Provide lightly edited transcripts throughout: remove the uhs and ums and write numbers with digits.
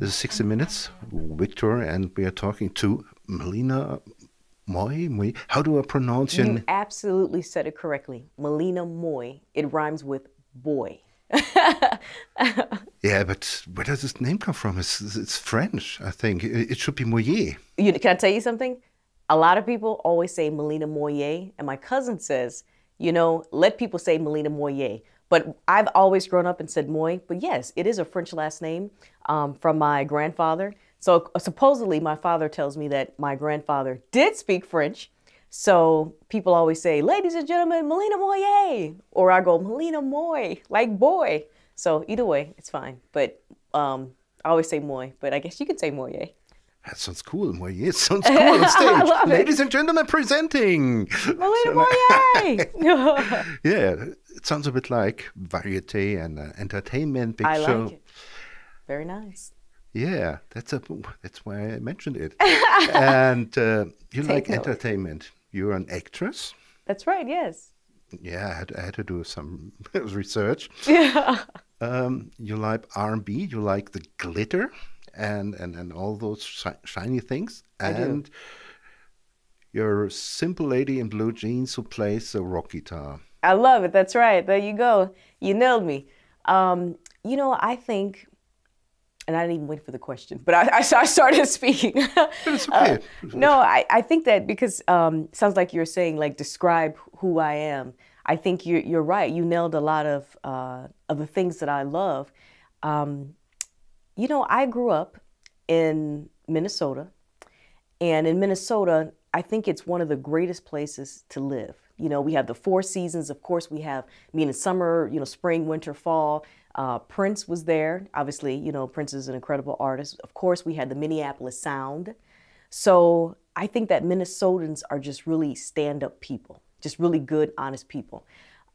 This is 60 Minutes, Victor, and we are talking to Melina Moy. How do I pronounce your name? You absolutely said it correctly. Melina Moy. It rhymes with boy. Yeah, but where does this name come from? It's French, I think. It should be Moyer. Can I tell you something? A lot of people always say Melina Moyer, and my cousin says, you know, let people say Melina Moyer. But I've always grown up and said Moy. But yes, it is a French last name from my grandfather. So supposedly my father tells me that my grandfather did speak French. So people always say, ladies and gentlemen, Melina Moyer. Or I go, Melina Moy, like boy. So either way, it's fine. But I always say Moy, but I guess you could say Moyer. That sounds cool, Moyer. It sounds cool on stage. Ladies and gentlemen, presenting. Melina Moyer. Yeah. It sounds a bit like variety and entertainment big show. I like it. Very nice. Yeah, that's why I mentioned it. And you like entertainment. You're an actress. That's right. Yes. Yeah, I had to do some research. Yeah. You like R&B. You like the glitter and all those shiny things. And I do. You're a simple lady in blue jeans who plays a rock guitar. I love it. That's right. There you go. You nailed me. You know, I think, and I didn't even wait for the question, but I started speaking. It's okay. No, I think that because sounds like you're saying, like, describe who I am. I think you're right. You nailed a lot of the things that I love. You know, I grew up in Minnesota, and in Minnesota, I think it's one of the greatest places to live. You know, we have the four seasons. Of course, we have, I mean, in summer, you know, spring, winter, fall. Prince was there. Obviously, you know, Prince is an incredible artist. Of course, we had the Minneapolis Sound. So I think that Minnesotans are just really stand-up people, just really good, honest people.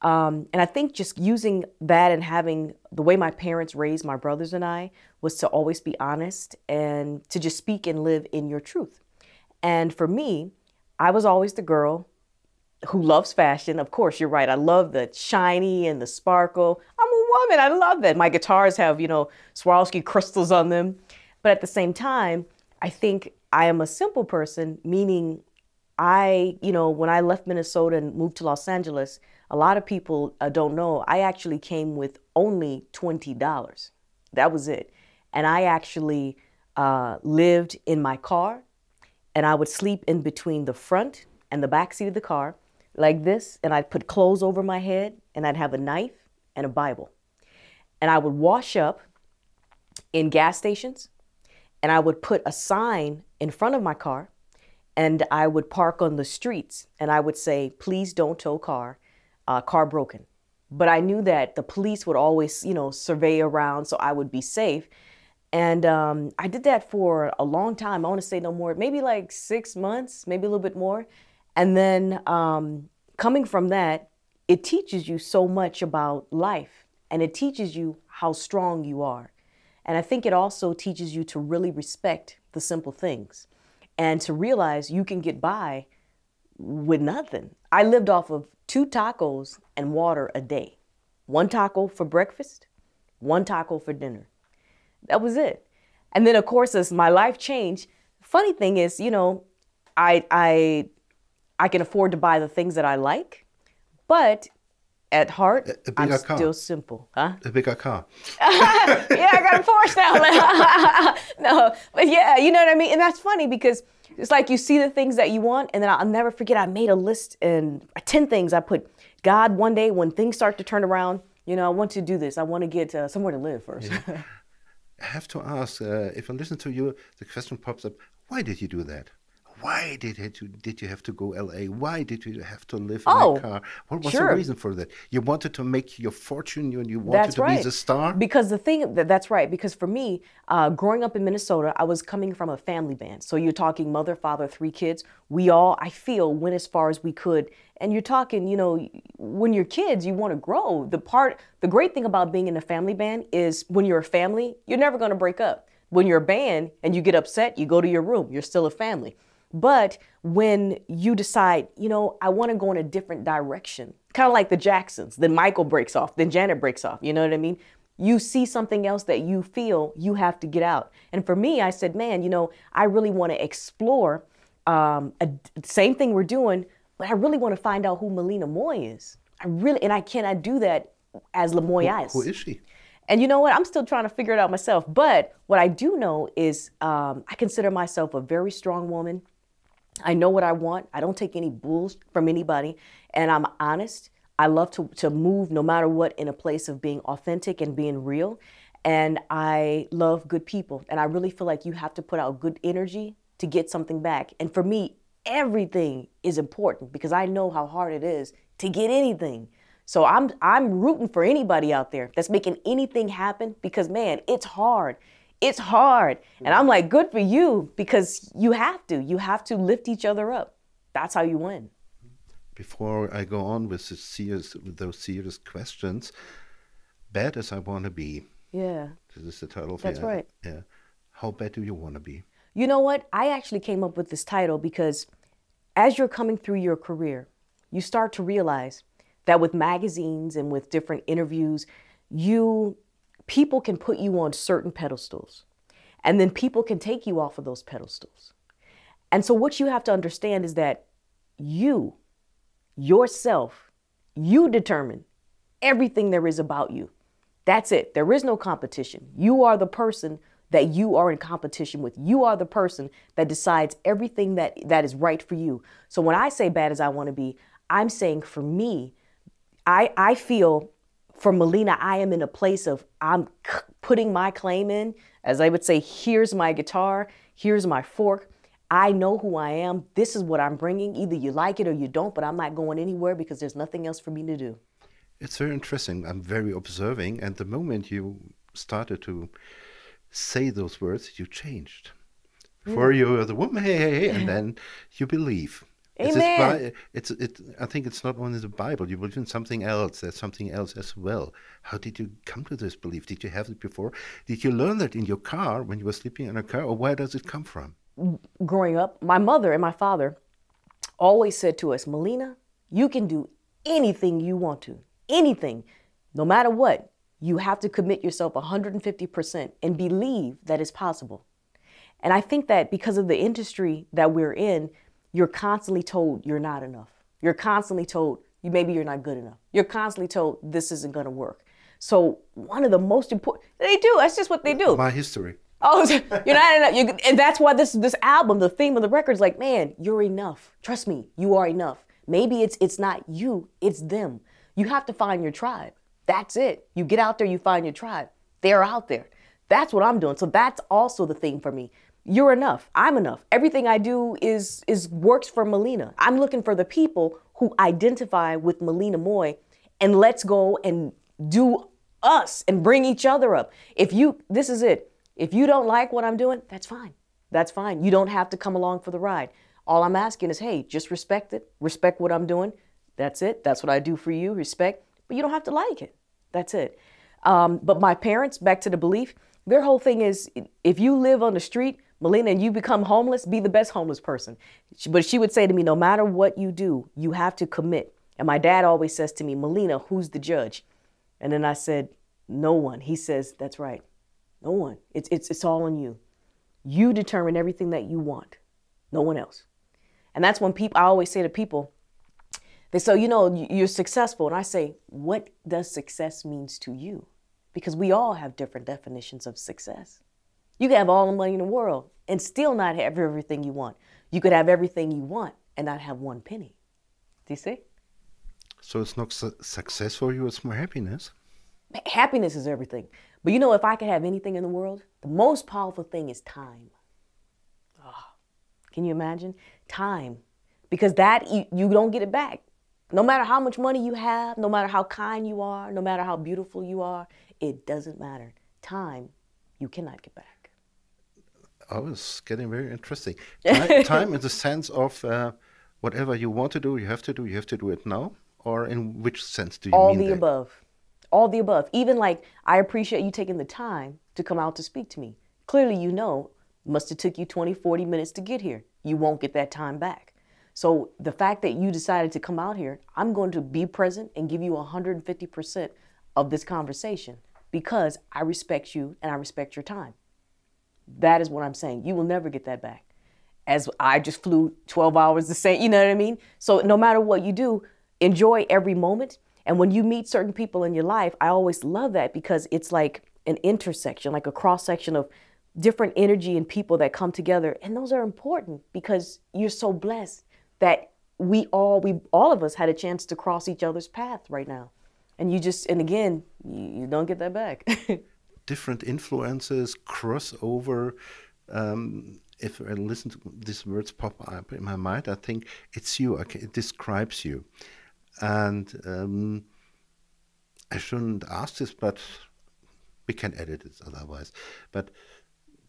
And I think just using that and having the way my parents raised my brothers and I was to always be honest and to just speak and live in your truth. And for me, I was always the girl who loves fashion. Of course, you're right. I love the shiny and the sparkle. I'm a woman. I love that. My guitars have, you know, Swarovski crystals on them. But at the same time, I think I am a simple person, meaning I, you know, when I left Minnesota and moved to Los Angeles, a lot of people don't know, I actually came with only $20. That was it. And I actually lived in my car, and I would sleep in between the front and the back seat of the car, like this, and I'd put clothes over my head, and I'd have a knife and a Bible. And I would wash up in gas stations, and I would put a sign in front of my car, and I would park on the streets, and I would say, please don't tow car, car broken. But I knew that the police would always, you know, survey around, so I would be safe. And I did that for a long time. I want to say no more, maybe like 6 months, maybe a little bit more. And then coming from that, it teaches you so much about life, and it teaches you how strong you are. And I think it also teaches you to really respect the simple things and to realize you can get by with nothing. I lived off of 2 tacos and water a day. 1 taco for breakfast, 1 taco for dinner. That was it. And then, of course, as my life changed, funny thing is, you know, I can afford to buy the things that I like, but at heart, I'm still simple. Huh? A bigger car. Yeah, I got a Porsche now. No, but yeah, you know what I mean? And that's funny because it's like you see the things that you want, and then I'll never forget I made a list and 10 things. I put, God, one day when things start to turn around, you know, I want to do this. I want to get somewhere to live first. Yeah. I have to ask, if I listen to you, the question pops up, why did you do that? Why did you have to go LA? Why did you have to live in a car? What was the reason for that? You wanted to make your fortune, you wanted to be the star? Because the thing, that's right, because for me, growing up in Minnesota, I was coming from a family band. So you're talking mother, father, 3 kids. We all, I feel, went as far as we could. And you're talking, you know, when you're kids, you want to grow. The great thing about being in a family band is when you're a family, you're never going to break up. When you're a band and you get upset, you go to your room. You're still a family. But when you decide, you know, I want to go in a different direction, kind of like the Jacksons. Then Michael breaks off, then Janet breaks off. You know what I mean? You see something else that you feel you have to get out. And for me, I said, man, you know, I really want to explore same thing we're doing, but I really want to find out who Melina Moy is. I really, and I cannot do that as LaMoy Ice. Who is she? And you know what? I'm still trying to figure it out myself. But what I do know is I consider myself a very strong woman. I know what I want. I don't take any bulls from anybody. And I'm honest. I love to move no matter what in a place of being authentic and being real. And I love good people. And I really feel like you have to put out good energy to get something back. And for me, everything is important because I know how hard it is to get anything. So I'm rooting for anybody out there that's making anything happen because, man, it's hard. It's hard. And I'm like, good for you, because you have to. You have to lift each other up. That's how you win. Before I go on with the serious, with those serious questions, bad as I want to be. Yeah. This is the title. That's right. Yeah. How bad do you want to be? You know what? I actually came up with this title because as you're coming through your career, you start to realize that with magazines and with different interviews, people can put you on certain pedestals, and then people can take you off of those pedestals. And so what you have to understand is that you, yourself, you determine everything there is about you. That's it. There is no competition. You are the person that you are in competition with. You are the person that decides everything that is right for you. So when I say bad as I want to be, I'm saying for me, I feel for Melina, I am in a place of I'm putting my claim in, as I would say, here's my guitar, here's my fork. I know who I am. This is what I'm bringing. Either you like it or you don't, but I'm not going anywhere because there's nothing else for me to do. It's very interesting. I'm very observing. And the moment you started to say those words, you changed. Before you were the woman, hey, hey, hey, and then you believe. Amen. I think it's not only the Bible. You believe in something else. There's something else as well. How did you come to this belief? Did you have it before? Did you learn that in your car when you were sleeping in a car? Or where does it come from? Growing up, my mother and my father always said to us, Melina, you can do anything you want to. Anything. No matter what, you have to commit yourself 150% and believe that it's possible. And I think that because of the industry that we're in, you're constantly told you're not enough. You're constantly told maybe you're not good enough. You're constantly told this isn't going to work. So one of the most important, they do, that's just what they do. My history. Oh, you're not enough. And that's why this album, the theme of the record is like, man, you're enough. Trust me, you are enough. Maybe it's not you, it's them. You have to find your tribe. That's it. You get out there, you find your tribe. They're out there. That's what I'm doing. So that's also the theme for me. You're enough. I'm enough. Everything I do is works for Melina. I'm looking for the people who identify with Melina Moy, and let's go and do us and bring each other up. This is it. If you don't like what I'm doing, that's fine. That's fine. You don't have to come along for the ride. All I'm asking is, hey, just respect it. Respect what I'm doing. That's it. That's what I do for you. Respect. But you don't have to like it. That's it. But my parents, back to the belief, their whole thing is if you live on the street, Melina, and you become homeless, be the best homeless person. But she would say to me, no matter what you do, you have to commit. And my dad always says to me, Melina, who's the judge? And then I said, no one. He says, that's right. No one. It's all on you. You determine everything that you want. No one else. And that's when I always say to people, they say, you know, you're successful. And I say, what does success means to you? Because we all have different definitions of success. You can have all the money in the world and still not have everything you want. You could have everything you want and not have one penny. Do you see? So it's not success for you, it's more happiness. Happiness is everything. But you know, if I could have anything in the world, the most powerful thing is time. Oh, can you imagine? Time. Because that, you don't get it back. No matter how much money you have, no matter how kind you are, no matter how beautiful you are, it doesn't matter. Time, you cannot get back. Oh, it's getting very interesting. Time in the sense of whatever you want to do, you have to do it now? Or in which sense do you mean that? All the above. All the above. Even like, I appreciate you taking the time to come out to speak to me. Clearly, you know, must have took you 20, 40 minutes to get here. You won't get that time back. So the fact that you decided to come out here, I'm going to be present and give you 150% of this conversation because I respect you and I respect your time. That is what I'm saying. You will never get that back. As I just flew 12 hours the same, you know what I mean? So no matter what you do, enjoy every moment. And when you meet certain people in your life, I always love that because it's like an intersection, like a cross-section of different energy and people that come together. And those are important because you're so blessed that all of us had a chance to cross each other's path right now. And you just, and again, you don't get that back. Different influences cross over. If I listen to these words pop up in my mind, I think it's you. Okay, it describes you. And I shouldn't ask this, but we can edit it otherwise. But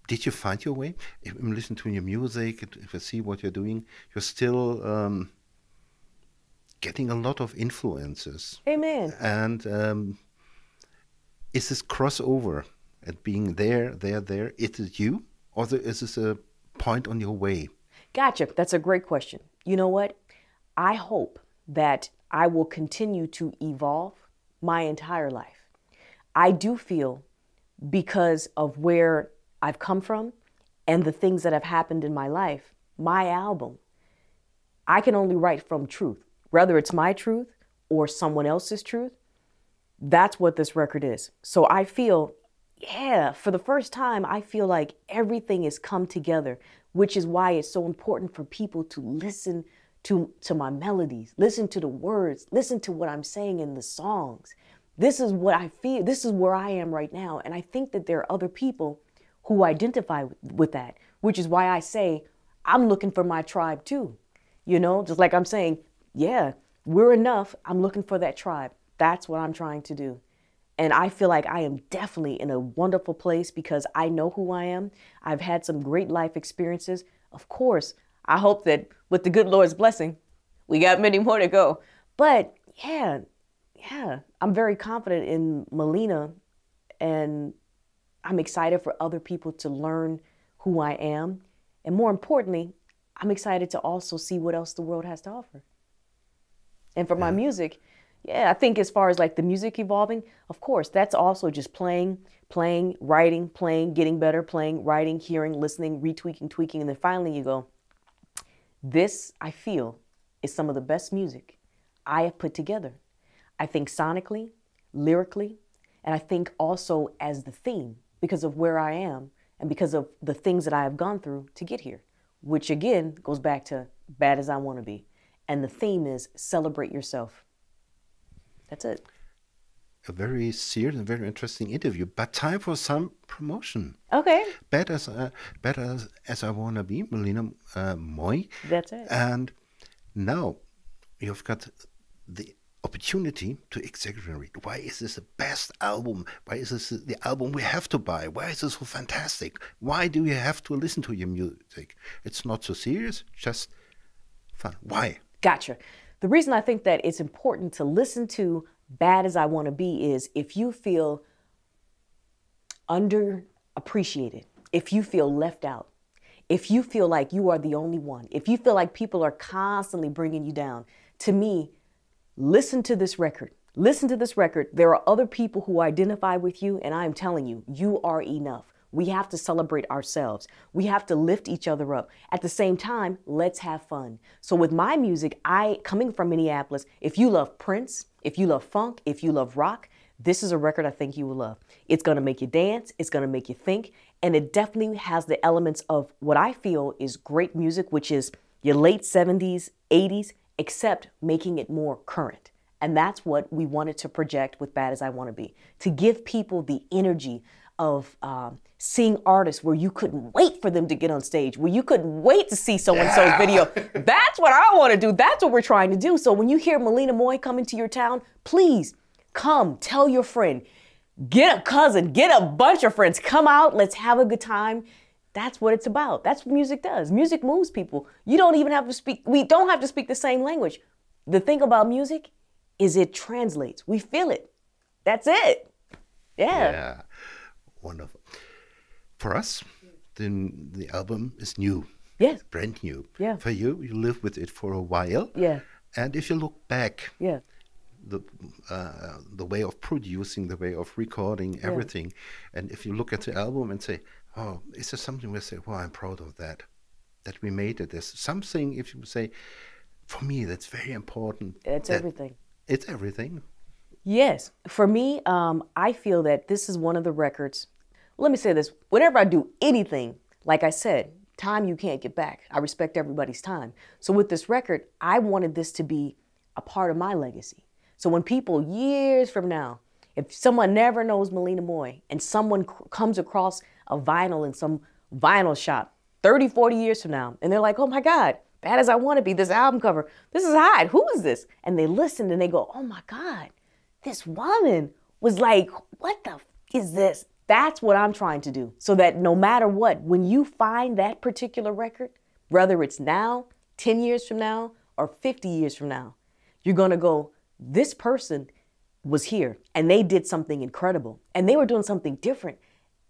did you find your way? If I'm listening to your music, if I see what you're doing, you're still getting a lot of influences. Amen. And is this crossover at being there? Is it you? Or is this a point on your way? Gotcha. That's a great question. You know what? I hope that I will continue to evolve my entire life. I do feel because of where I've come from and the things that have happened in my life, my album, I can only write from truth, whether it's my truth or someone else's truth. That's what this record is. So I feel, yeah, for the first time, I feel like everything has come together, which is why it's so important for people to listen to my melodies, listen to the words, listen to what I'm saying in the songs. This is what I feel. This is where I am right now. And I think that there are other people who identify with that, which is why I say I'm looking for my tribe too. You know, just like I'm saying, yeah, we're enough. I'm looking for that tribe. That's what I'm trying to do. And I feel like I am definitely in a wonderful place because I know who I am. I've had some great life experiences. Of course, I hope that with the good Lord's blessing, we got many more to go. But yeah, I'm very confident in Melina and I'm excited for other people to learn who I am. And more importantly, I'm excited to also see what else the world has to offer. And for my music, yeah, I think as far as like the music evolving, of course, that's also just playing, writing, playing, getting better, playing, writing, hearing, listening, retweaking, tweaking. And then finally you go, this I feel is some of the best music I have put together. I think sonically, lyrically, and I think also as the theme because of where I am and because of the things that I have gone through to get here, which again goes back to bad as I want to be. And the theme is celebrate yourself. That's it. A very serious and very interesting interview, but time for some promotion. Okay. Bad as I Wanna Be, Melina Moy. That's it. And now you've got the opportunity to exaggerate. Why is this the best album? Why is this the album we have to buy? Why is this so fantastic? Why do you have to listen to your music? It's not so serious, just fun. Why? Gotcha. The reason I think that it's important to listen to Bad As I Want To Be is if you feel underappreciated, if you feel left out, if you feel like you are the only one, if you feel like people are constantly bringing you down, to me, listen to this record. Listen to this record. There are other people who identify with you, and I am telling you, you are enough. We have to celebrate ourselves. We have to lift each other up. At the same time, let's have fun. So with my music, coming from Minneapolis, if you love Prince, if you love funk, if you love rock, this is a record I think you will love. It's gonna make you dance, it's gonna make you think, and it definitely has the elements of what I feel is great music, which is your late 70s, 80s, except making it more current. And that's what we wanted to project with Bad As I Wanna Be, to give people the energy of seeing artists where you couldn't wait for them to get on stage, where you couldn't wait to see so-and-so's video. That's what I want to do. That's what we're trying to do. So when you hear Melina Moy coming to your town, please come, tell your friend, get a cousin, get a bunch of friends, come out, let's have a good time. That's what it's about. That's what music does. Music moves people. You don't even have to speak, we don't have to speak the same language. The thing about music is it translates. We feel it. That's it. Yeah. Wonderful. For us, the album is new. Yes. It's brand new. Yeah. For you, you live with it for a while. Yeah. And if you look back, yeah, the way of producing, the way of recording, everything, yeah, and if you look at the album and say, oh, is there something we say, well, I'm proud of that we made it. There's something, if you say, for me, that's very important. It's everything. It's everything. Yes. For me, I feel that this is one of the records. Let me say this. Whenever I do anything, like I said, time you can't get back. I respect everybody's time. So with this record, I wanted this to be a part of my legacy. So when people years from now, if someone never knows Melina Moy and someone comes across a vinyl in some vinyl shop 30, 40 years from now, and they're like, oh my God, Bad As I Want to Be, this album cover, this is hot, who is this? And they listen and they go, oh my God, this woman was like, what the f is this? That's what I'm trying to do, so that no matter what, when you find that particular record, whether it's now, 10 years from now, or 50 years from now, you're gonna go, this person was here and they did something incredible and they were doing something different.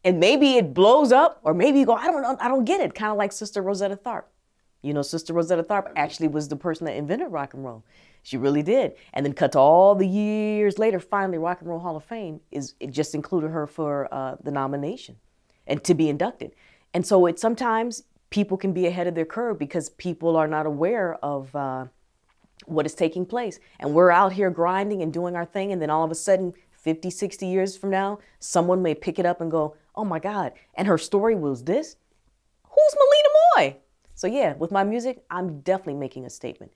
And maybe it blows up, or maybe you go, I don't get it. Kind of like Sister Rosetta Tharpe. You know, Sister Rosetta Tharpe actually was the person that invented rock and roll. She really did. And then cut to all the years later, finally Rock and Roll Hall of Fame, it just included her for the nomination and to be inducted. And so it sometimes people can be ahead of their curve because people are not aware of what is taking place. And we're out here grinding and doing our thing. And then all of a sudden, 50, 60 years from now, someone may pick it up and go, oh my God, and her story was this? Who's Melina Moy? So yeah, with my music, I'm definitely making a statement.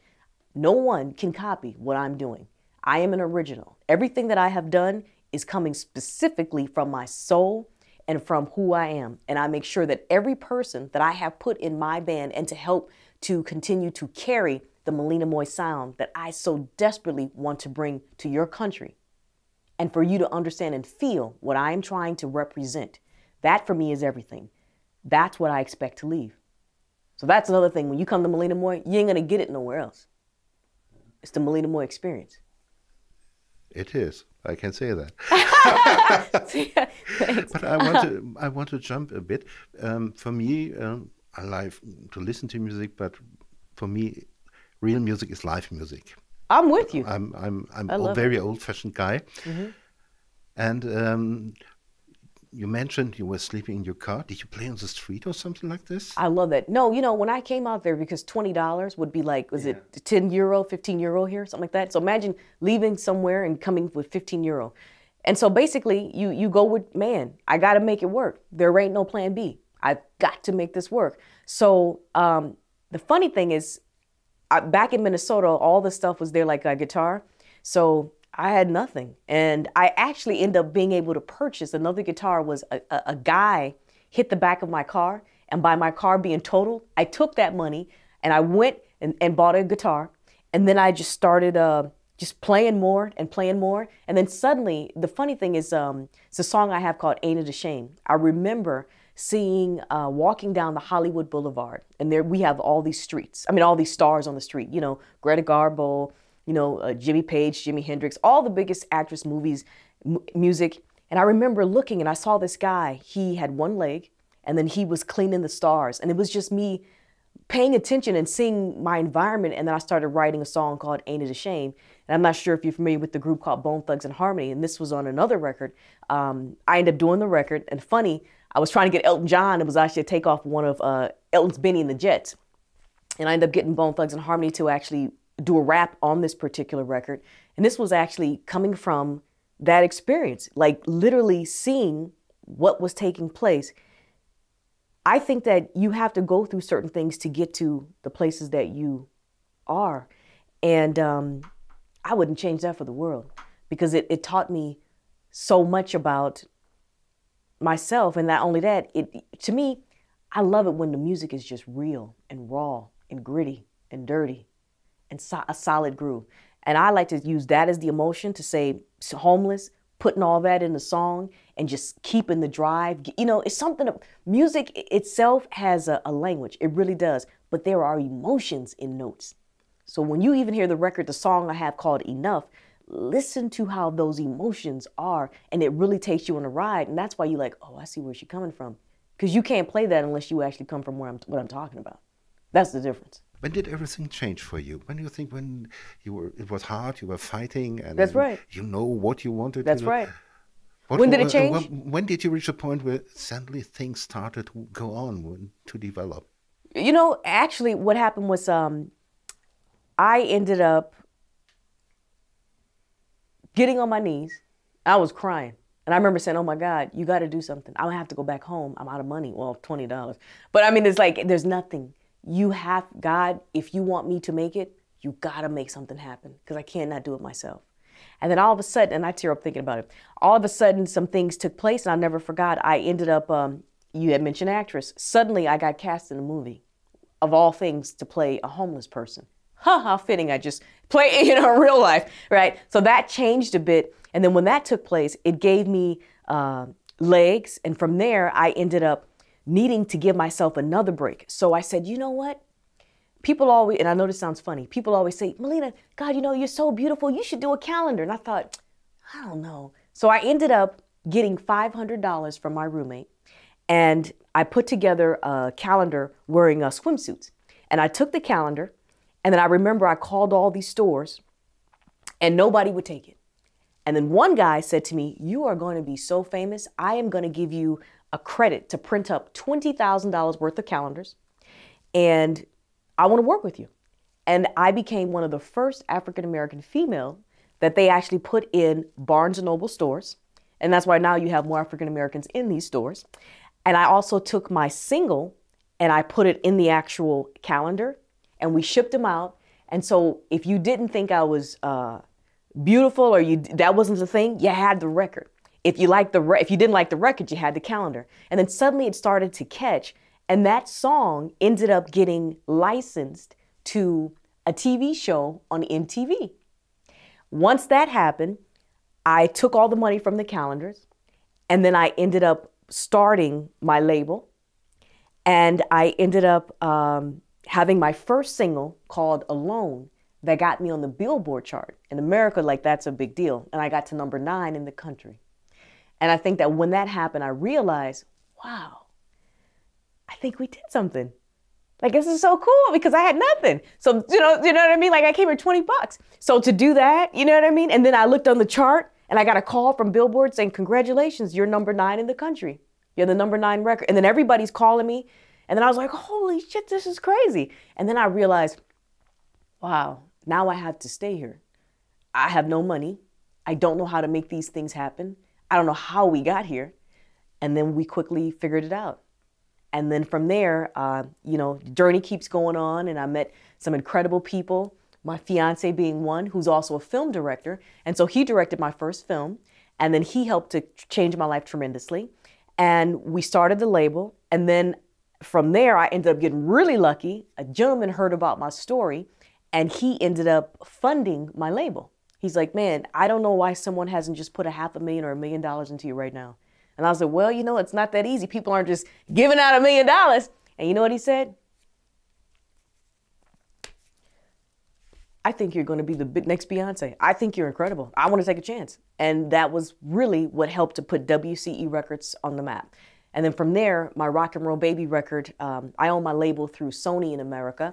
No one can copy what I'm doing. I am an original. Everything that I have done is coming specifically from my soul and from who I am. And I make sure that every person that I have put in my band and to help to continue to carry the Melina Moy sound that I so desperately want to bring to your country and for you to understand and feel what I am trying to represent. That for me is everything. That's what I expect to leave. So that's another thing. When you come to Melina Moy, you ain't gonna get it nowhere else. It's the Melina Moy experience. It is. I can say that. But I want to jump a bit. For me, I like to listen to music, but for me, real music is live music. I'm with you. I'm a very old-fashioned guy. Mm-hmm. And you mentioned you were sleeping in your car. Did you play on the street or something like this? I love that. No, you know, when I came out there, because $20 would be like, was it 10 euro, 15 euro here, something like that? So imagine leaving somewhere and coming with 15 euro. And so basically, you go with, man, I got to make it work. There ain't no plan B. I've got to make this work. So the funny thing is, back in Minnesota, all the stuff was there, like a guitar. So I had nothing. And I actually ended up being able to purchase another guitar. Was a guy hit the back of my car, and by my car being totaled, I took that money and I went and bought a guitar. And then I just started just playing more. And then suddenly, the funny thing is, it's a song I have called Ain't It a Shame. I remember seeing, walking down the Hollywood Boulevard, and there we have all these streets. I mean, all these stars on the street, you know, Greta Garbo, you know, Jimmy Page, Jimi Hendrix, all the biggest actress, movies, music. And I remember looking and I saw this guy, he had one leg and then he was cleaning the stars. And it was just me paying attention and seeing my environment. And then I started writing a song called Ain't It a Shame. And I'm not sure if you're familiar with the group called Bone Thugs and Harmony. And this was on another record. I ended up doing the record. And funny, I was trying to get Elton John. It was actually a takeoff one of Elton's Benny and the Jets. And I ended up getting Bone Thugs and Harmony to actually do a rap on this particular record. And this was actually coming from that experience, like literally seeing what was taking place. I think that you have to go through certain things to get to the places that you are. And I wouldn't change that for the world, because it taught me so much about myself. And not only that, to me, I love it when the music is just real and raw and gritty and dirty and a solid groove. And I like to use that as the emotion to say homeless, putting all that in the song and just keeping the drive. You know, it's something, music itself has a language, it really does, but there are emotions in notes. So when you even hear the record, the song I have called Enough, listen to how those emotions are, and it really takes you on a ride. And that's why you're like, oh, I see where she's coming from. Because you can't play that unless you actually come from where what I'm talking about. That's the difference. When did everything change for you? When do you think when you were, it was hard, you were fighting, and that's right. You know what you wanted. That's right. When did it change? When did you reach a point where suddenly things started to go on, to develop? You know, actually what happened was I ended up getting on my knees. I was crying. And I remember saying, oh my God, you got to do something. I don't have to go back home. I'm out of money. Well, $20. But I mean, it's like, there's nothing. You have, God, if you want me to make it, you got to make something happen because I cannot do it myself. And then all of a sudden, and I tear up thinking about it, all of a sudden some things took place and I never forgot. I ended up, you had mentioned actress. Suddenly I got cast in a movie, of all things, to play a homeless person. Huh, how fitting. I just play, you know, in real life, right? So that changed a bit. And then when that took place, it gave me legs. And from there, I ended up needing to give myself another break. So I said, you know what? People always, and I know this sounds funny, people always say, Melina, God, you know, you're so beautiful. You should do a calendar. And I thought, I don't know. So I ended up getting $500 from my roommate. And I put together a calendar wearing swimsuits. And I took the calendar. And then I remember I called all these stores and nobody would take it. And then one guy said to me, you are going to be so famous. I am going to give you a credit to print up $20,000 worth of calendars. And I want to work with you. And I became one of the first African-American female that they actually put in Barnes & Noble stores. And that's why now you have more African-Americans in these stores. And I also took my single and I put it in the actual calendar and we shipped them out. And so if you didn't think I was beautiful, or you, that wasn't the thing, you had the record. If you liked the if you didn't like the record, you had the calendar. And then suddenly it started to catch, and that song ended up getting licensed to a TV show on MTV. Once that happened, I took all the money from the calendars, and then I ended up starting my label, and I ended up having my first single called Alone, that got me on the Billboard chart. In America, like, that's a big deal. And I got to number 9 in the country. And I think that when that happened, I realized, wow, I think we did something. Like, this is so cool because I had nothing. So, you know what I mean? Like, I came here $20. So to do that, you know what I mean? And then I looked on the chart and I got a call from Billboard saying, congratulations, you're number 9 in the country. You're the number 9 record. And then everybody's calling me. And then I was like, holy shit, this is crazy. And then I realized, wow, now I have to stay here. I have no money. I don't know how to make these things happen. I don't know how we got here. And then we quickly figured it out. And then from there, you know, the journey keeps going on. And I met some incredible people, my fiance being one, who's also a film director. And so he directed my first film. And then he helped to change my life tremendously. And we started the label. And then from there, I ended up getting really lucky. A gentleman heard about my story. And he ended up funding my label. He's like, man, I don't know why someone hasn't just put $500,000 or $1 million into you right now. And I was like, well, you know, it's not that easy. People aren't just giving out $1 million. And you know what he said? I think you're going to be the next Beyonce. I think you're incredible. I want to take a chance. And that was really what helped to put WCE Records on the map. And then from there, my Rock and Roll Baby record, I own my label through Sony in America.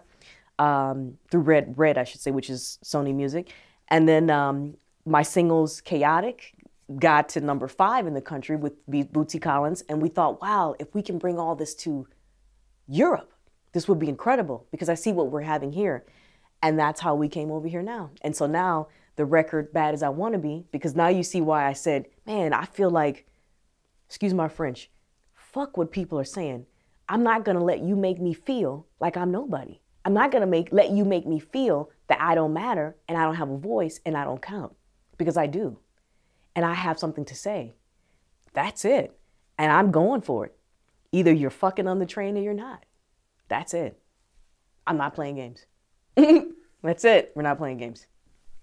Through Red, I should say, which is Sony Music. And then my singles, Chaotic, got to number 5 in the country with Bootsy Collins. And we thought, wow, if we can bring all this to Europe, this would be incredible because I see what we're having here. And that's how we came over here now. And so now the record, Bad As I Want to Be, because now you see why I said, man, I feel like, excuse my French, fuck what people are saying. I'm not going to let you make me feel like I'm nobody. I'm not gonna let you make me feel that I don't matter and I don't have a voice and I don't count, because I do. And I have something to say. That's it. And I'm going for it. Either you're fucking on the train or you're not. That's it. I'm not playing games. That's it. We're not playing games.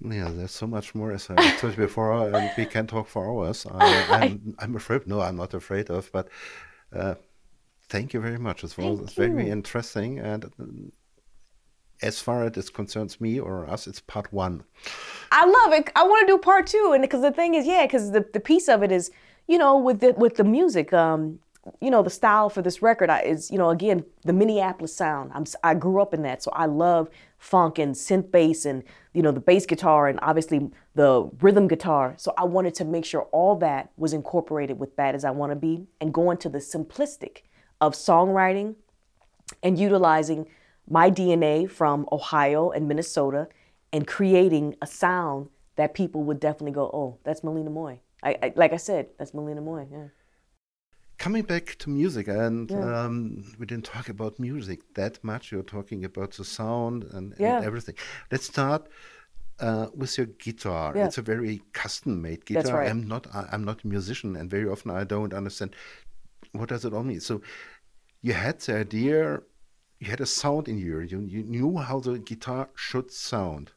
Yeah, there's so much more. As I told you before, we can talk for hours. I'm afraid, no, I'm not afraid of, but thank you very much. It was very interesting. And as far as it concerns me or us, it's part 1. I love it. I want to do part 2, and because the thing is, yeah, because the piece of it is, you know, with the music, you know, the style for this record is, you know, again, the Minneapolis sound. I grew up in that, so I love funk and synth bass and, you know, the bass guitar and obviously the rhythm guitar. So I wanted to make sure all that was incorporated with Bad As I Wanna Be and going to the simplistic of songwriting and utilizing my DNA from Ohio and Minnesota and creating a sound that people would definitely go, oh, that's Melina Moy. Like I said, that's Melina Moy, yeah. Coming back to music, and yeah. We didn't talk about music that much. You're talking about the sound and, yeah. and everything. Let's start with your guitar. Yeah. It's a very custom-made guitar. That's right. I'm not a musician, and very often I don't understand what does it all mean. So you had the idea, you had a sound in you. You knew how the guitar should sound.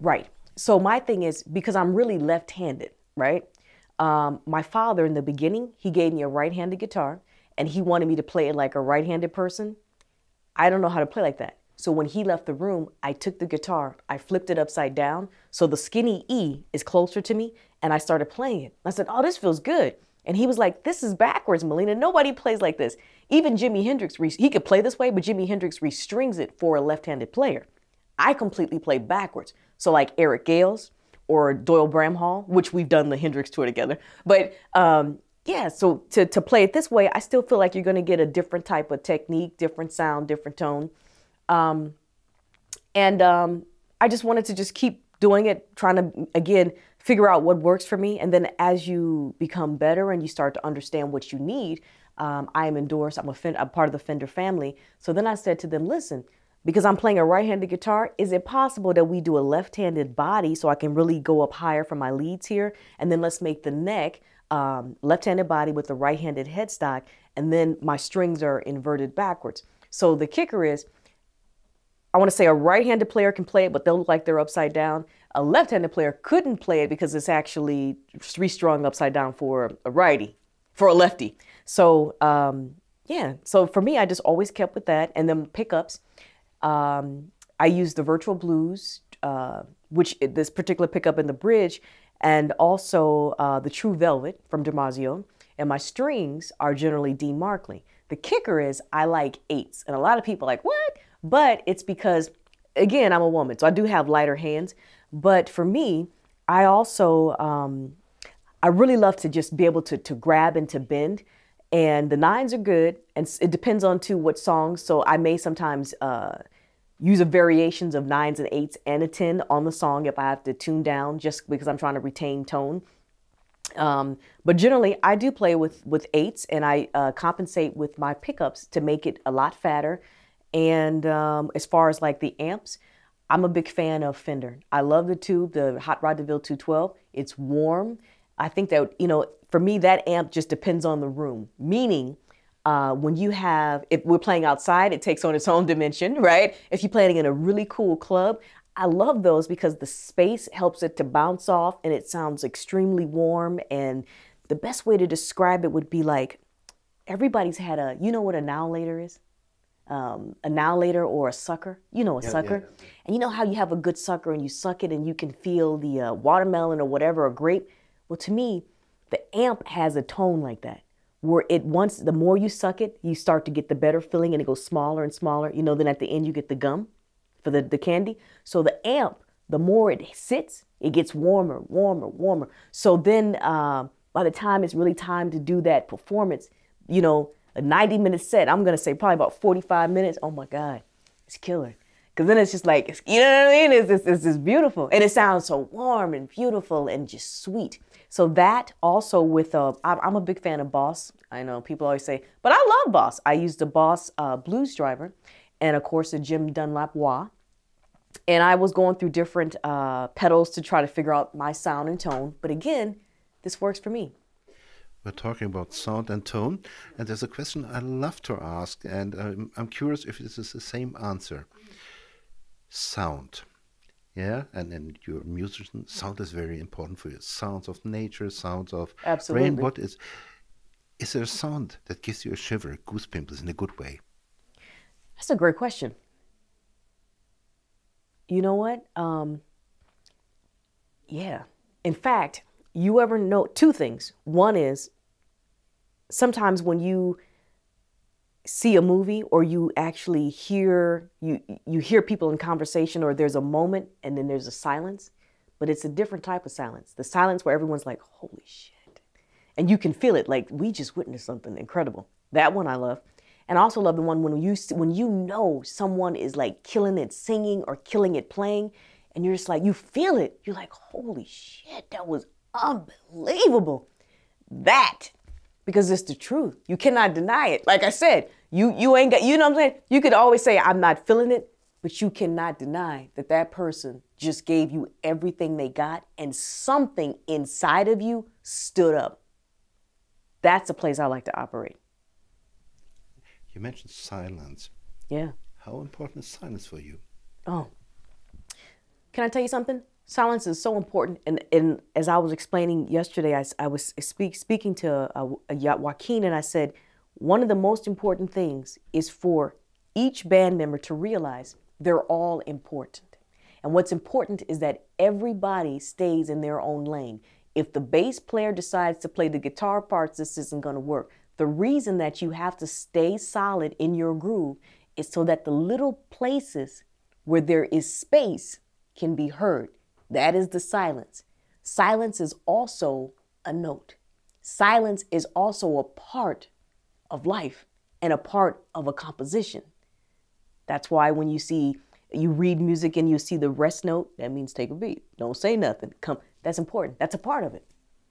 Right. So my thing is, because I'm really left-handed, right? My father, in the beginning, he gave me a right-handed guitar, and he wanted me to play it like a right-handed person. I don't know how to play like that. So when he left the room, I took the guitar, I flipped it upside down, so the skinny E is closer to me, and I started playing it. I said, oh, this feels good. And he was like, this is backwards, Melina. Nobody plays like this. Even Jimi Hendrix, he could play this way, but Jimi Hendrix restrings it for a left-handed player. I completely play backwards. So like Eric Gales, or Doyle Bramhall, which we've done the Hendrix tour together. But yeah, so to play it this way, I still feel like you're gonna get a different type of technique, different sound, different tone. I just wanted to just keep doing it, trying to, again, figure out what works for me. And then as you become better and you start to understand what you need, I am endorsed, I'm part of the Fender family. So then I said to them, listen, because I'm playing a right-handed guitar, is it possible that we do a left-handed body so I can really go up higher for my leads here? And then let's make the neck left-handed body with the right-handed headstock, and then my strings are inverted backwards. So the kicker is, I want to say a right-handed player can play it, but they'll look like they're upside down. A left-handed player couldn't play it because it's actually restrung upside down for a righty, for a lefty. So yeah, so for me, I just always kept with that, and then pickups. I used the Virtual Blues, which this particular pickup in the bridge, and also the True Velvet from DiMarzio. And my strings are generally Dean Markley. The kicker is I like eights, and a lot of people are like, what? But it's because, again, I'm a woman, so I do have lighter hands. But for me, I also, I really love to just be able to grab and to bend. And the nines are good, and it depends on too what songs. So I may sometimes use a variations of nines and eights and a 10 on the song if I have to tune down, just because I'm trying to retain tone. But generally, I do play with eights, and I compensate with my pickups to make it a lot fatter. And as far as like the amps, I'm a big fan of Fender. I love the tube, the Hot Rod DeVille 212. It's warm. I think that, you know, for me, that amp just depends on the room. Meaning, when you have, if we're playing outside, it takes on its own dimension, right? If you're playing in a really cool club, I love those because the space helps it to bounce off, and it sounds extremely warm. And the best way to describe it would be like, everybody's had a, you know what a annihilator is? A annihilator or a sucker, you know, a sucker. Yeah. And you know how you have a good sucker and you suck it and you can feel the watermelon or whatever, or grape? Well, to me, the amp has a tone like that, where it once, the more you suck it, you start to get the better feeling, and it goes smaller and smaller. You know, then at the end you get the gum for the candy. So the amp, the more it sits, it gets warmer, warmer, warmer. So then by the time it's really time to do that performance, you know, a 90-minute set, I'm going to say probably about 45 minutes. Oh my God, it's killer. Because then it's just like, it's, you know what I mean? It's just beautiful. And it sounds so warm and beautiful and just sweet. So that also with, I'm a big fan of Boss. I know people always say, but I love Boss. I use the Boss Blues Driver and of course the Jim Dunlap Wah. And I was going through different pedals to try to figure out my sound and tone. But again, this works for me. We're talking about sound and tone. And there's a question I love to ask, and I'm curious if this is the same answer. Sound. Yeah, and then you're a musician. Sound is very important for you. Sounds of nature, sounds of rain. What is there a sound that gives you a shiver, goose pimples, in a good way? That's a great question. You know what? Yeah. In fact, you ever know two things. One is sometimes when you see a movie or you actually hear, you hear people in conversation, or there's a moment and then there's a silence, but it's a different type of silence. The silence where everyone's like, holy shit. And you can feel it, like we just witnessed something incredible. That one I love. And I also love the one when you know someone is like killing it singing or killing it playing, and you're just like, you feel it. You're like, holy shit, that was unbelievable. That, because it's the truth. You cannot deny it. Like I said, you ain't got, you know what I'm saying? You could always say, I'm not feeling it, but you cannot deny that that person just gave you everything they got, and something inside of you stood up. That's a place I like to operate. You mentioned silence. Yeah. How important is silence for you? Oh, can I tell you something? Silence is so important, and as I was explaining yesterday, I was speaking to Joaquin, and I said, one of the most important things is for each band member to realize they're all important. And what's important is that everybody stays in their own lane. If the bass player decides to play the guitar parts, this isn't going to work. The reason that you have to stay solid in your groove is so that the little places where there is space can be heard. That is the silence. Silence is also a note. Silence is also a part of life and a part of a composition. That's why when you read music and you see the rest note, that means take a beat. Don't say nothing. Come. That's important. That's a part of it.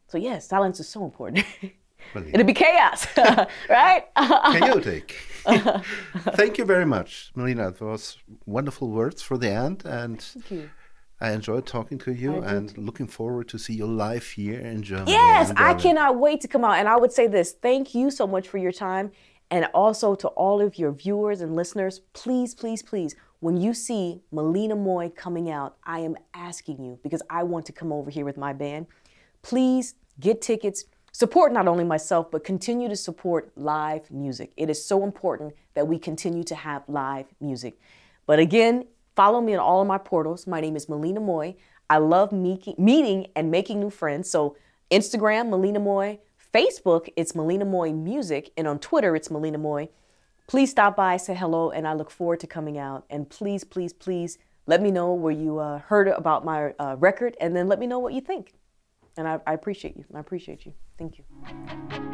So yes, silence is so important. It'll be chaos, right? Chaotic. Thank you very much, Melina. Those wonderful words for the end. And thank you. I enjoyed talking to you and looking forward to see you live here in Germany. Yes, I cannot wait to come out. And I would say this, thank you so much for your time. And also to all of your viewers and listeners, please, please, please, when you see Melina Moy coming out, I am asking you, because I want to come over here with my band, please get tickets, support not only myself, but continue to support live music. It is so important that we continue to have live music. But again, follow me on all of my portals. My name is Melina Moy. I love meeting and making new friends. So Instagram, Melina Moy. Facebook, it's Melina Moy Music. And on Twitter, it's Melina Moy. Please stop by, say hello, and I look forward to coming out. And please, please, please let me know where you heard about my record, and then let me know what you think. And I appreciate you. Thank you.